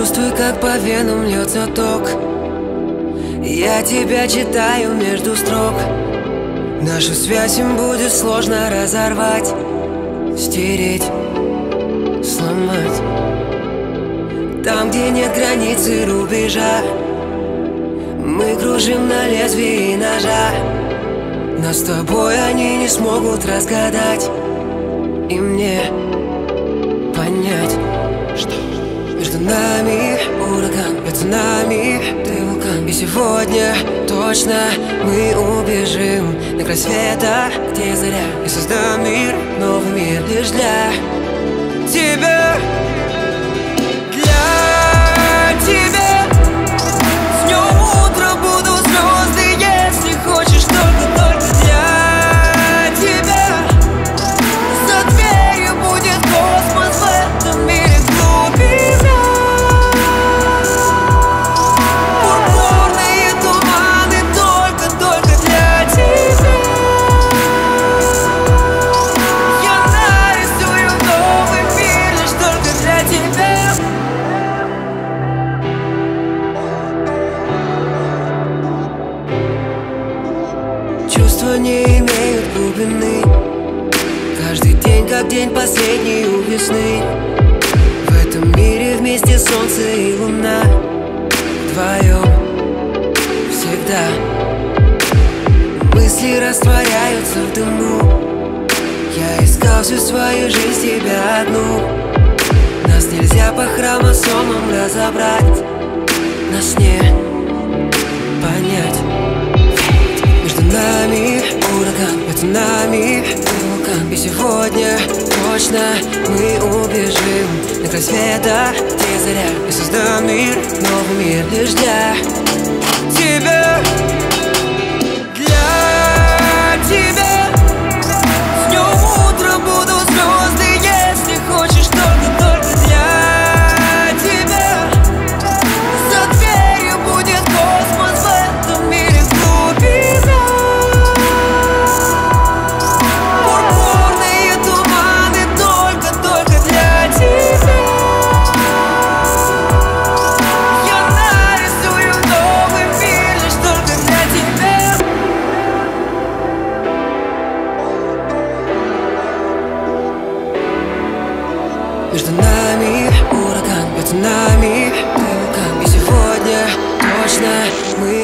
Чувствую, как по венам льется ток. Я тебя читаю между строк. Нашу связь им будет сложно разорвать, стереть, сломать. Там, где нет границы рубежа, мы кружим на лезвии ножа. Нас с тобой они не смогут разгадать и мне понять, что между нами ураган, между нами ты вулкан. И сегодня точно мы убежим на край света, где заря, и создам мир, новый мир лишь для тебя. Чувства не имеют глубины. Каждый день, как день последний у весны. В этом мире вместе солнце и луна. Вдвоем всегда. Мысли растворяются в дыму. Я искал всю свою жизнь тебя одну. Нас нельзя по хромосомам разобрать. Нас не понять. Нами ураган, между нами вулкан. И сегодня точно мы убежим на край света, где заря, и создам мир, новый мир лишь для тебя. Между нами ураган, между нами ты вулкан. И сегодня точно мы